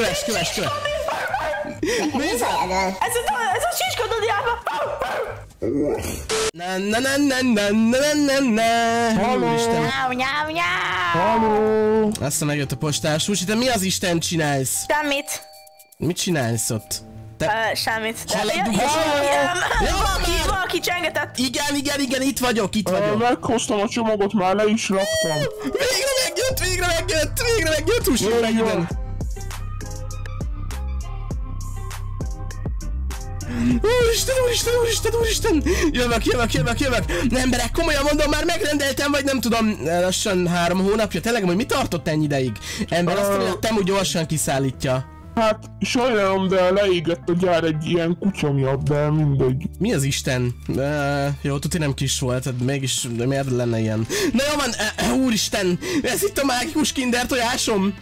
Köves! Nézd! Ez a csicska Dadiába! Halló! Halló! Aztán megjött a postás. Húsi, te mi az Isten csinálsz? Semmit. Mit csinálsz ott? Semmit. Valaki csengetett! Igen, itt vagyok. Meghoztam a csomagot, már le is raktam. Végre megjött, Húsi! Úristen! Jövök! Emberek, komolyan mondom, már megrendeltem, vagy nem tudom, lassan 3 hónapja. Tényleg, hogy mi tartott ennyi ideig? Ember azt mondja, te úgy gyorsan kiszállítja. Hát, sajnálom, de leégett a gyár egy ilyen kutya miatt, de mindegy. Mi az Isten? Jó, tuti nem kis volt, hát mégis miért lenne ilyen? Na jó van, úristen! Ez itt a mágikus kinder tojásom?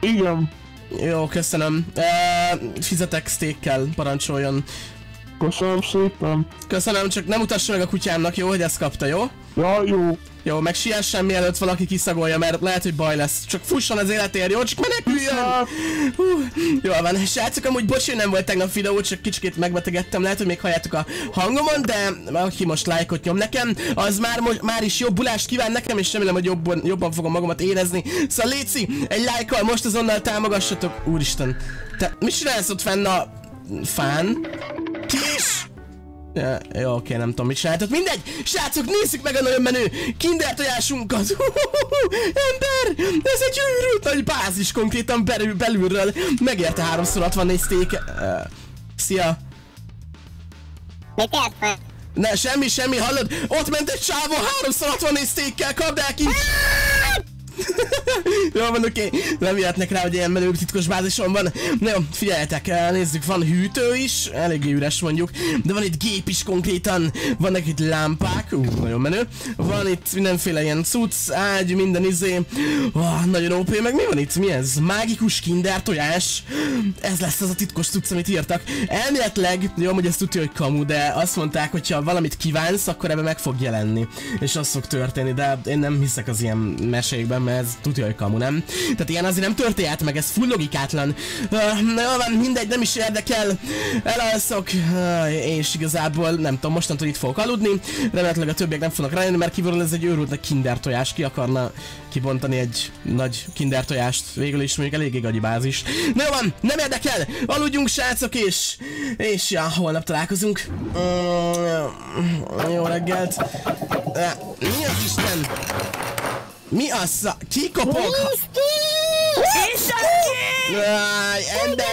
Igen. Jó, köszönöm. Fizetek sztékkel, parancsoljon. Köszönöm szépen. Köszönöm, csak nem utassa meg a kutyámnak, jó, hogy ezt kapta, jó? Ja, jó. Jó, meg siessen, mielőtt valaki kiszagolja, mert lehet, hogy baj lesz. Csak fusson az életért, jó? Csak meneküljön! Jól van, srácok, amúgy bocs, hogy nem volt tegnap videó, csak kicsit megbetegedtem. Lehet, hogy még halljátok a hangomon, de aki most lájkot nyom nekem, az már is jobbulást kíván nekem, és remélem, hogy jobban fogom magamat érezni. Szóval léci, egy lájkkal most azonnal támogassatok. Úristen, te mit csinálsz ott fenn a fán? Kis! Ja, jó, oké, nem tudom, mit csináltok. Mindegy! Srácok, nézzük meg a nagyon menő kinder tojásunkat! Ember! Ez egy őrült nagy bázis, konkrétan belülről. Megérte 3x64 steak. Szia! Ne, semmi, hallod? Ott ment egy csávó 3x64 steakkel, kapd el ki! Jól van, oké. Nem jöhetnek rá, hogy ilyen menőbb titkos bázison van. Na jó, figyeljetek, nézzük, van hűtő is, eléggé üres mondjuk, de van itt gép is konkrétan, vannak itt lámpák, nagyon menő, van itt mindenféle ilyen cucc, ágy, minden izé, nagyon OP, meg mi van itt, mi ez? Mágikus kinder tojás, ez lesz az a titkos cucc, amit írtak. Elméletleg, jó, amúgy ezt tudja, hogy kamu, de azt mondták, hogy ha valamit kívánsz, akkor ebben meg fog jelenni, és az fog történni, de én nem hiszek az ilyen mesékben, mert ez tudja, hogy kamu, nem? Tehát ilyen azért nem történhet meg, ez full logikátlan. Na jó van, mindegy, nem is érdekel. Elalszok, és igazából nem tudom, mostantól itt fogok aludni. Remélhetőleg a többiek nem fognak rájönni, mert kívülről ez egy őrültnek kinder tojás. Ki akarna kibontani egy nagy kinder tojást? Végül is mondjuk eléggé gagyi bázis. Na jó van, nem érdekel! Aludjunk, srácok, és ja, holnap találkozunk. Jó reggelt. Mi az Isten? Mi az szá... Ki kopog? Miszki! Jaj, ember!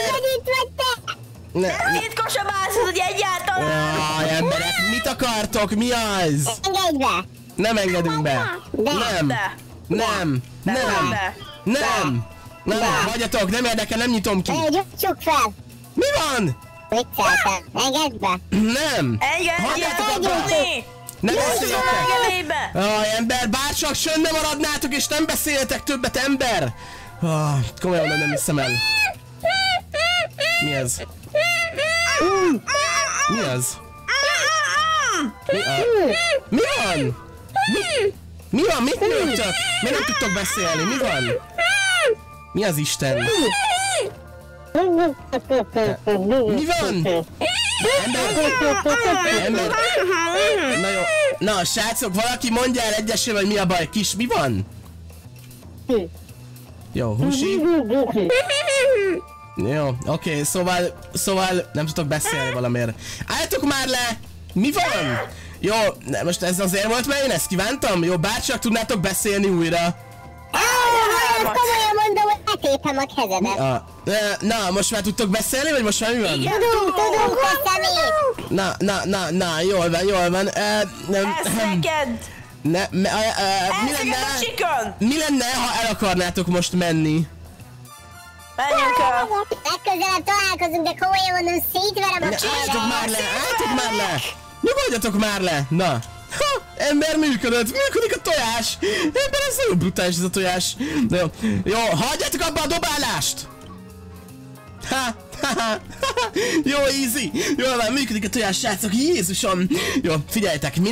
Titkos a bázod, ugye egyáltalán! Jaj, emberek, mit akartok? Mi az? Engedj be! Nem engedünk be! Nem! Hagyjatok, nem érdekel, nem nyitom ki! Gyújtsuk fel! Mi van? Vicceltem, engedj be! Nem! Hagyjatok abba! Nem beszéltek! Aj, ember, bárcsak sön nem maradnátok, és nem beszéltek többet, ember! Komolyan nem hiszem el. Mi ez? Mi az? Mi van? Mi van? Mit nőttök? Miért nem tudtok beszélni? Mi van? Mi az Isten? Mi van? Ember! Na jó. Na, srácok, valaki mondja el egyesül, hogy mi a baj. Kis, mi van? Jó, Húsi. Jó, oké, szóval nem tudok beszélni valamiért. Álljatok már le! Mi van? Jó, most ez azért volt, mert én ezt kívántam? Jó, bárcsak tudnátok beszélni újra. Letépem a kezedet. Na, most már tudtok beszélni, vagy most már mi van? Tudunk beszélni! Na, jól van. Ez neked! Mi lenne, ha el akarnátok most menni? Menjünk el! Legközelebb találkozunk, de komolyan mondom, szétverem a csillagot! Álljatok már le! Nyugodjatok már le! Na! Ha, ember, működik a tojás! Ember, ez nagyon brutális ez a tojás! De jó, hagyjátok abba a dobálást! Ha! Jó, easy! Jól van, működik a tojás, srácok, Jézusom! Jó, figyeljetek, mi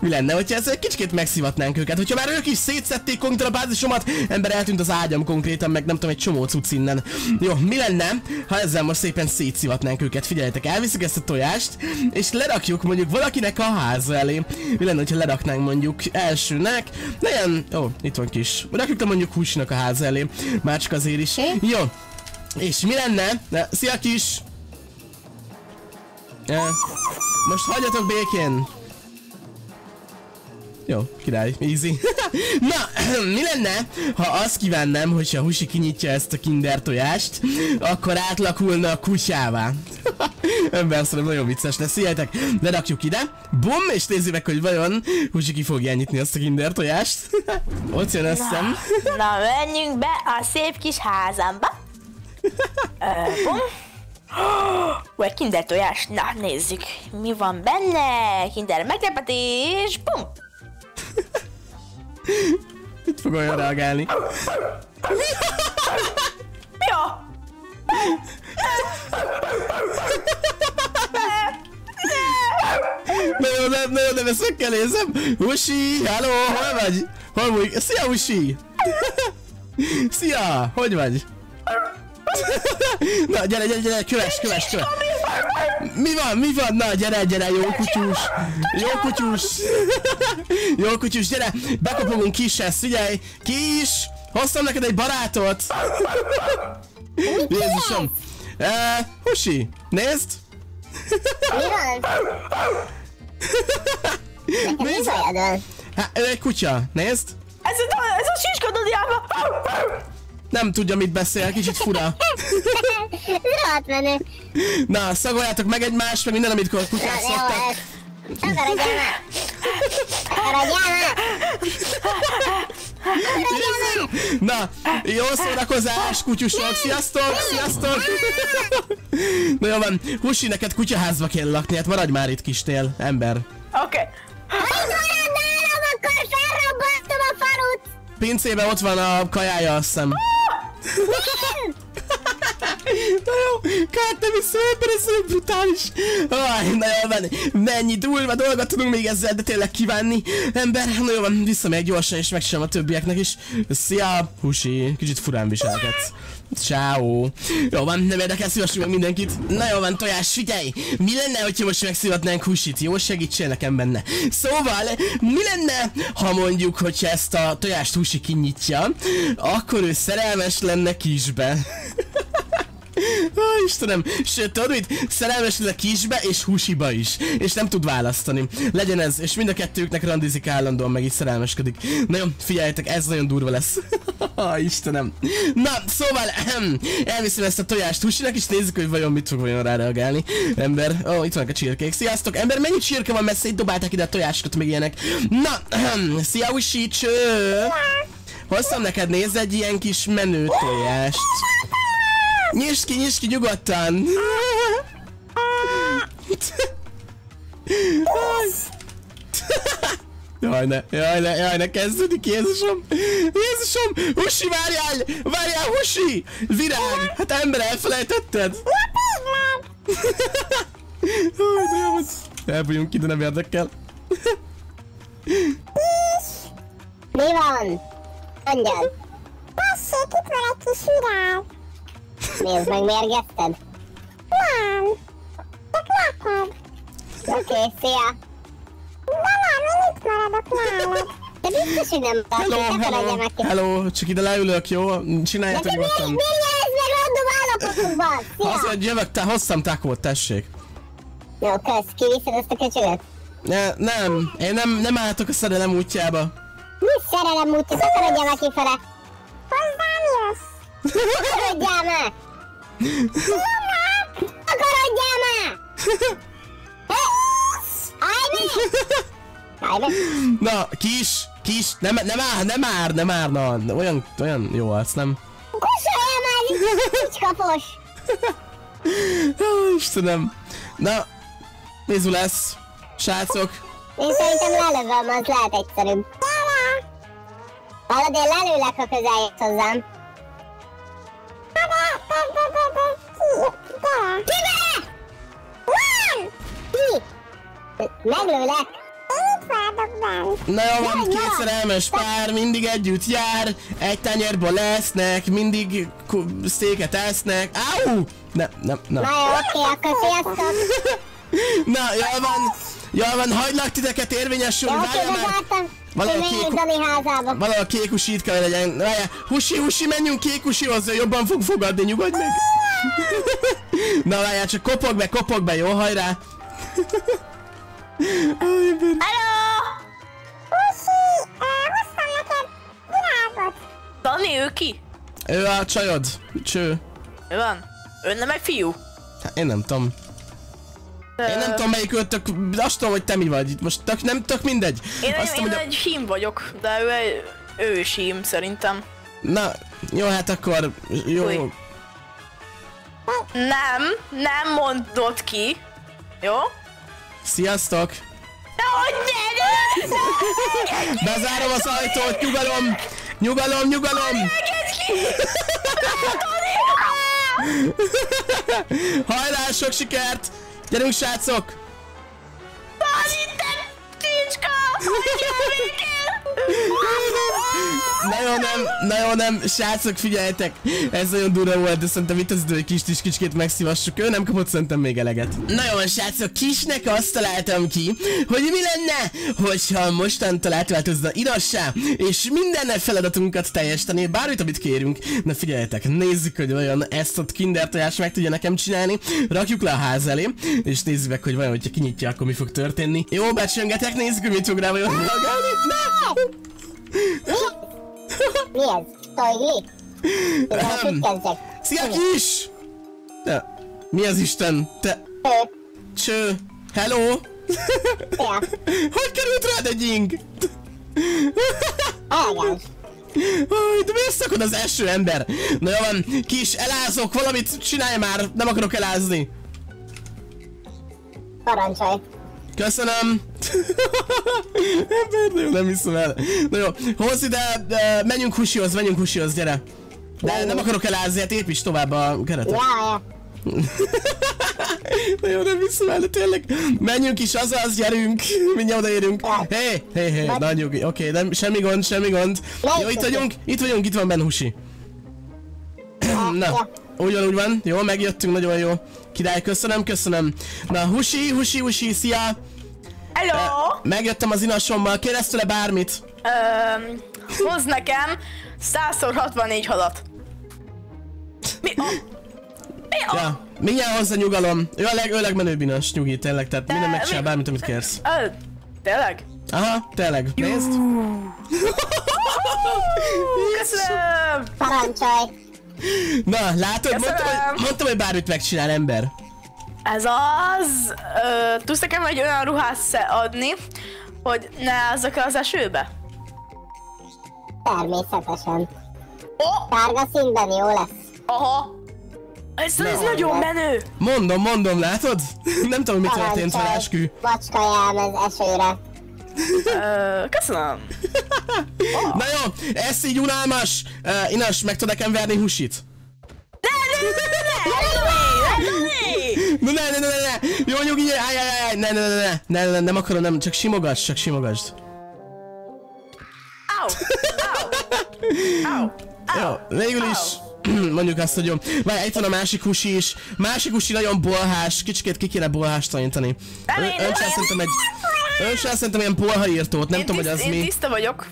lenne, hogyha ezt kicsit megszivatnánk őket? Hogyha már ők is szétszedték konkrétan a bázisomat, ember eltűnt az ágyam konkrétan, meg nem tudom, egy csomó cucc innen. Jó, mi lenne, ha ezzel most szépen szétszivatnánk őket? Figyeljetek, elviszik ezt a tojást, és lerakjuk mondjuk valakinek a háza elé. Mi lenne, ha leraknánk mondjuk elsőnek? Legyen, ó, itt van kis. Rakjuk mondjuk húsnak a háza elé. Már csak azért is. Jó. És mi lenne? Na, szia kis! Most hagyjatok békén! Jó, király, easy. Na, mi lenne, ha azt kívánnám, hogyha a Husi kinyitja ezt a kinder tojást, akkor átlakulna a kutyává. Ember szerintem nagyon vicces lesz, ilyetek. De rakjuk ide, bum, és nézzük meg, hogy vajon Husi ki fogja nyitni azt a kinder tojást. Ott jön összem. Na, menjünk be a szép kis házamba. Bum. Ó, egy kinder tojás. Na, nézzük, mi van benne. Kinder meglepetés. Bum. Itt fog olyan reagálni. Mi a? Nagyon nem eszekkel nézem. Husi, halló, hol vagy? Hol vagy? Szia, Husi! Szia, hogy vagy? Na, gyere, köves. Mi van? Na, gyere, jó kutyus. Jó kutyus, gyere, bekapogunk Kishez, figyelj. Kis, hoztam neked egy barátot. Jézusom. Husi, nézd. Mi van? Hát, ő egy kutya, nézd. Ez a siskododiába. Nem tudja, mit beszél, kicsit fura. Rohadt menő. Na, szagoljátok meg egymást, meg minden, amit kutyák szoktak. Na, jó szórakozás, kutyusok, sziasztok! Na jó van, Husi, neked kutyaházba kell lakni, hát maradj már itt kistél, ember. Oké. Pincében ott van a kajája, azt hiszem. Na jó, kárt nem is szépen, ez olyan brutális. Aj, na jól van, mennyi durva dolgot tudunk még ezzel, de tényleg kívánni. Ember, na jó van, visszamegyek gyorsan és megcsinálom a többieknek is. Szia, Husi, kicsit furán viselkedsz. Ciao. Jó van, nem érdekel, szívassuk meg mindenkit. Na jó van, tojás, figyelj! Mi lenne, hogyha most megszívatnánk Husit? Jó, segítsél nekem benne. Szóval, mi lenne, ha mondjuk, hogyha ezt a tojást Husi kinyitja, akkor ő szerelmes lenne Kisbe. Ó, Istenem, sőt, tudod mit? Szerelmes lenne Kisbe és Husiba is. És nem tud választani. Legyen ez, és mind a kettőknek randizik állandóan, meg is szerelmeskodik. Na jó, figyeljetek, ez nagyon durva lesz. Istenem. Na, szóval elviszem ezt a tojást Husinak, és nézzük, hogy vajon mit fog rá reagálni. Ember, ó, itt vannak a csirkék. Sziasztok, ember, mennyi csirke van messze, itt dobálták ide a tojásokat, meg ilyenek. Na, szia, Husi, cső! Hoztam neked, nézd, egy ilyen kis menő tojást. Nyisd ki, nyugodtan! Jaj, ne kezdődik, Jézusom! Husi, várjál, Husi! Virág! Hát ember, elfelejtetted? Elbújjunk ide, nem érdekel. Mi van? Mondjad! Tessék, itt van egy kis virág! Nézd meg, mérgetted? Nem. Csak látod. Oké, szia. Nem, én itt maradok nálad. De biztos, hogy nem tartok, ne felejtje meg ki. Hello, csak ide leülök, jó? Csináljátok nyugodtan. De miért jelezd meg random állapotokban? Szia. Azért jövök, te hoztam takót, tessék. Jó, kösz, kiviszed ezt a köcsöget? Nem, én nem álltok a szerelem útjába. Mi szerelem útja? Ne felejtje meg kifele. Hozzám jössz. Akarodjál már! Akarodjál már! Állj meg! Na, kis, nem ár, na, olyan jó arc, nem? Kusoljál már, kicskapos! Istenem! Na, nézd, lesz, srácok! Én szerintem lelövöm, az lehet egyszerűbb. Hallod, én lelőlek, ha közel jössz hozzám. Meglőlek! Én várok benne! Na jó van, két szerelmes pár, mindig együtt jár, egy tányérba lesznek, mindig széket esznek. Áú! Nem. Na jó, oké, akkor sziasztok! Na, jól van, hagylak titeket érvényesülni, várjál már! Valahol kékusít kell legyen, várjál! Husi, menjünk kékusihoz, ő jobban fog fogadni, nyugodj meg! Na várjál, csak kopog be, jó, hajrá! Halló! Husi, hoztam neked virágot! Dani, ő ki? Ő a csajod, cső. Ő van? Ő nem egy fiú? Hát én nem tudom. Én nem tudom melyik ő, tök, azt tudom, hogy te mi vagy, most nem tök mindegy. Én egy hím vagyok, de ő is hím szerintem. Na, jó, hát akkor jó. Uj. Nem mondod ki. Jó? Sziasztok! Bezárom az ajtót, nyugalom! Hajrá, sok sikert! Gyerünk, srácok! Dani, te csicska! Na jó, nem, srácok, figyeljetek! Ez nagyon durva volt, de szerintem itt az idő, hogy kicskét megszívassuk. Ő nem kapott szerintem még eleget. Na jó, srácok, Kisnek azt találtam ki, hogy mi lenne, hogyha mostantól átváltozna irassá, és minden feladatunkat teljesíteni, bármit, amit kérünk. Na figyeljetek, nézzük, hogy vajon ezt a kinder tojás meg tudja nekem csinálni. Rakjuk le a ház elé, és nézzük meg, hogy vajon, hogyha kinyitja, akkor mi fog történni. Jó, becsöngetek, nézzük, hogy mit fog rá vajon reagálni. Mi ez? Tajli? Szia, Kis! Mi az Isten? Te... Cső! Hello! Hogy került rád egy ing? De miért szakad az első ember? Na jó van, Kis, elázok, valamit csinálj már! Nem akarok elázni! Parancsolj! Köszönöm! Ember, nem hiszem el. Na jó, hozz ide, menjünk Husihoz, gyere. De nem akarok elázni, hát épp is tovább a keretet. Na jó, nem hiszem el, de tényleg. Menjünk is, azaz, gyerünk, mindjárt odaérünk. Hé, na nyugi, oké, nem, semmi gond. Jó, itt vagyunk, itt van benne Husi. Na, úgy van, jó, megjöttünk, nagyon jó. Király, köszönöm. Na, Husi, szia! Hello! Megjöttem az inasommal, kérsz tőle bármit? Hozz nekem 100x64 halat. Mi a? Ja, mindjárt hozzá nyugalom. Ő a legmenőbb inas, nyugi, tényleg, tehát minden megcsinál bármit, amit kérsz. Tényleg? Aha, tényleg. Nézd! Köszönöm! Parancsolj! Na, látod? Mondtam, hogy bármit megcsinál, ember. Ez az... tudsz nekem egy olyan ruhát adni, hogy ne ázzak el az esőbe? Természetesen. Sárga színben jó lesz. Aha. Ez nagyon menő. Mondom, látod? Nem tudom, mi történt vele, eskü. Vacskajám az esőre. Köszönöm. Na jó, ez így unalmas. Inas, meg tudod nekem verni Husit? Ne! Jó, nyugi, állj! Ne, nem akarom, nem, csak simogasd. Jó, végül is, mondjuk azt, hogy jó. Várj, itt van a másik Husi is. Másik Husi nagyon bolhás, kicsikét ki kéne bolhást tanítani. Ön sem szerintem ilyen polhaírtót, nem tudom, hogy az mi. Én tiszta vagyok.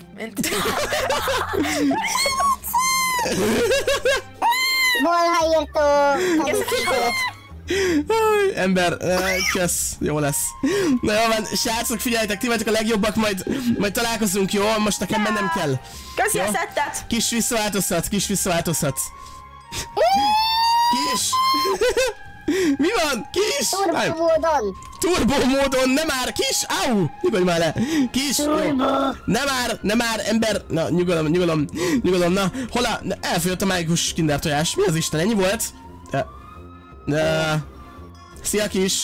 Bolhaírtó! Ember, kösz, jó lesz. Na jó van, srácok, figyeljetek, ti vagytok a legjobbak, majd találkozunk, jó? Most nekem mennem kell. Köszi a szettet! Kis visszaváltozhatsz. Kis! Mi van? Kis! Turbó módon, nem már, Kis! Áú! Nyugodj már le! Kis! Nem már, ember! Na, nyugodom, na, elfogyott a mágikus kinder tojás. Mi az Isten, ennyi volt? Szia, Kis!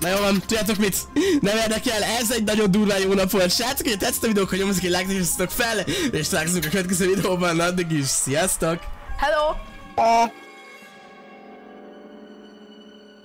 Na jól van, tudjátok mit? Nem érdekel, ez egy nagyon durván jó nap volt. Srácok, hogy tetszett a videók, hogy nyomjatok egy lájkot, és fel, és találkozunk a következő videóban. Addig is, sziasztok! Hello!